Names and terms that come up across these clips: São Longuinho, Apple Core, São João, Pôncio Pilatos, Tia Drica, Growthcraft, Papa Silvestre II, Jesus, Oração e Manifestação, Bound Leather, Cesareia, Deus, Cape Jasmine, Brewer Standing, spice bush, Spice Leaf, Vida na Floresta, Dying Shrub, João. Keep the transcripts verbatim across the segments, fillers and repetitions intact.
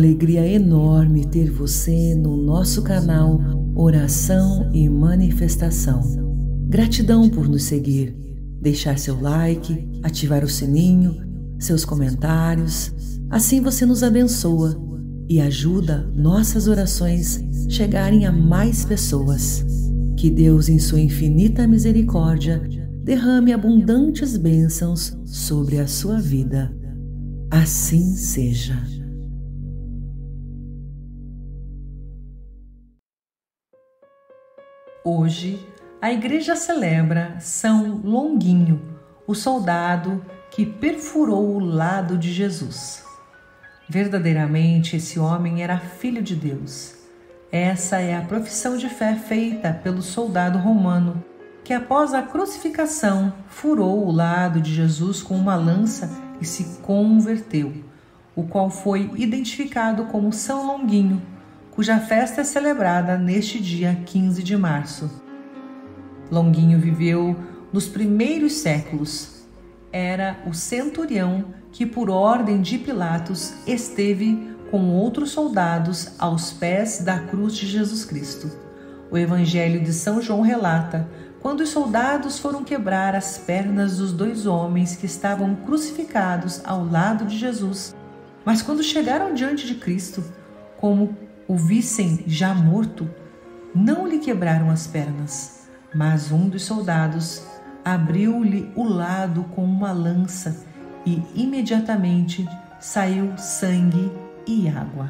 alegria enorme ter você no nosso canal Oração e Manifestação. Gratidão por nos seguir, deixar seu like, ativar o sininho, seus comentários. Assim você nos abençoa e ajuda nossas orações chegarem a mais pessoas. Que Deus, em sua infinita misericórdia, derrame abundantes bênçãos sobre a sua vida. Assim seja. Hoje, a Igreja celebra São Longuinho, o soldado que perfurou o lado de Jesus. Verdadeiramente, esse homem era filho de Deus. Essa é a profissão de fé feita pelo soldado romano, que após a crucificação furou o lado de Jesus com uma lança e se converteu, o qual foi identificado como São Longuinho, cuja festa é celebrada neste dia quinze de março. Longuinho viveu nos primeiros séculos. Era o centurião que, por ordem de Pilatos, esteve com outros soldados aos pés da cruz de Jesus Cristo. O Evangelho de São João relata: quando os soldados foram quebrar as pernas dos dois homens que estavam crucificados ao lado de Jesus, mas quando chegaram diante de Cristo, como o vissem já morto, não lhe quebraram as pernas, mas um dos soldados abriu-lhe o lado com uma lança e imediatamente saiu sangue e água.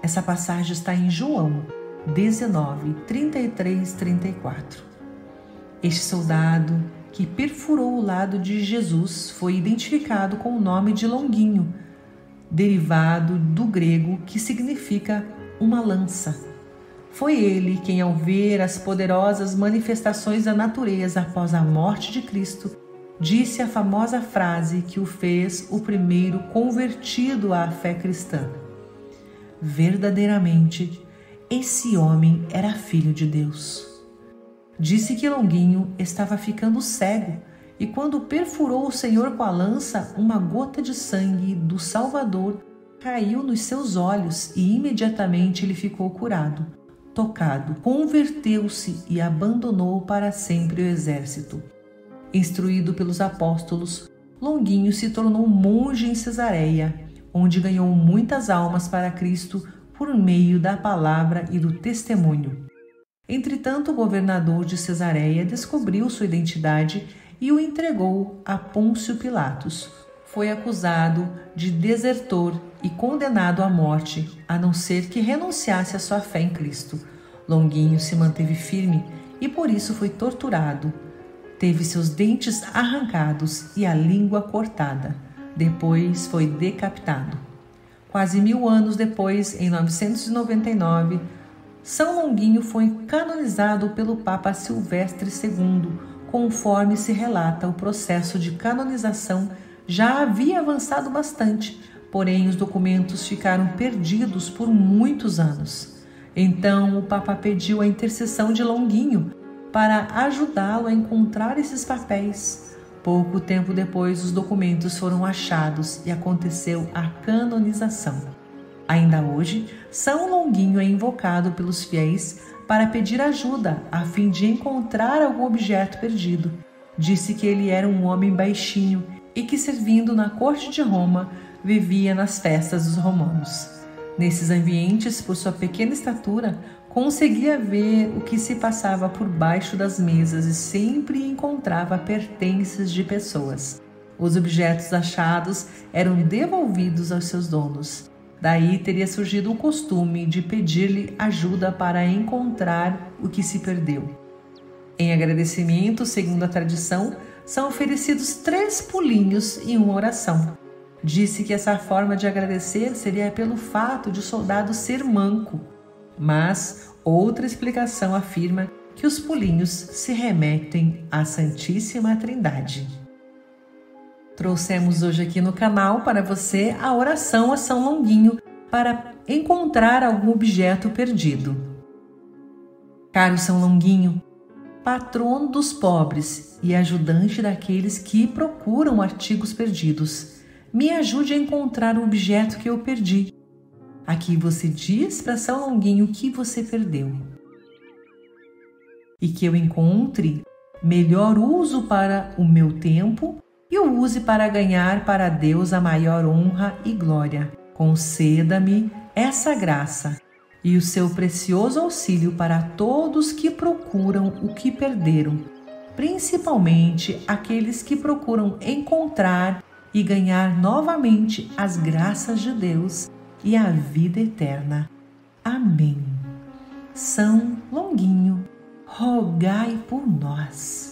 Essa passagem está em João dezenove, trinta e três, trinta e quatro. Este soldado que perfurou o lado de Jesus foi identificado com o nome de Longuinho, derivado do grego que significa uma lança. Foi ele quem, ao ver as poderosas manifestações da natureza após a morte de Cristo, disse a famosa frase que o fez o primeiro convertido à fé cristã. Verdadeiramente, esse homem era filho de Deus. Disse que Longuinho estava ficando cego e, quando perfurou o Senhor com a lança, uma gota de sangue do Salvador caiu nos seus olhos e imediatamente ele ficou curado, tocado, converteu-se e abandonou para sempre o exército. Instruído pelos apóstolos, Longuinho se tornou monge em Cesareia, onde ganhou muitas almas para Cristo por meio da palavra e do testemunho. Entretanto, o governador de Cesareia descobriu sua identidade e o entregou a Pôncio Pilatos. Foi acusado de desertor e condenado à morte, a não ser que renunciasse à sua fé em Cristo. Longuinho se manteve firme e por isso foi torturado. Teve seus dentes arrancados e a língua cortada. Depois foi decapitado. Quase mil anos depois, em novecentos e noventa e nove, São Longuinho foi canonizado pelo Papa Silvestre segundo, conforme se relata. O processo de canonização já havia avançado bastante, porém os documentos ficaram perdidos por muitos anos. Então o Papa pediu a intercessão de Longuinho para ajudá-lo a encontrar esses papéis. Pouco tempo depois, os documentos foram achados e aconteceu a canonização. Ainda hoje, São Longuinho é invocado pelos fiéis para pedir ajuda a fim de encontrar algum objeto perdido. Disse que ele era um homem baixinho e que, servindo na corte de Roma, vivia nas festas dos romanos. Nesses ambientes, por sua pequena estatura, conseguia ver o que se passava por baixo das mesas e sempre encontrava pertences de pessoas. Os objetos achados eram devolvidos aos seus donos. Daí teria surgido o costume de pedir-lhe ajuda para encontrar o que se perdeu. Em agradecimento, segundo a tradição, são oferecidos três pulinhos e uma oração. Disse que essa forma de agradecer seria pelo fato de o soldado ser manco, mas outra explicação afirma que os pulinhos se remetem à Santíssima Trindade. Trouxemos hoje aqui no canal para você a oração a São Longuinho para encontrar algum objeto perdido. Caro São Longuinho, patrono dos pobres e ajudante daqueles que procuram artigos perdidos, me ajude a encontrar o objeto que eu perdi. Aqui você diz para São Longuinho o que você perdeu e que eu encontre melhor uso para o meu tempo e o use para ganhar para Deus a maior honra e glória. Conceda-me essa graça e o seu precioso auxílio para todos que procuram o que perderam, principalmente aqueles que procuram encontrar e ganhar novamente as graças de Deus e a vida eterna. Amém. São Longuinho, rogai por nós.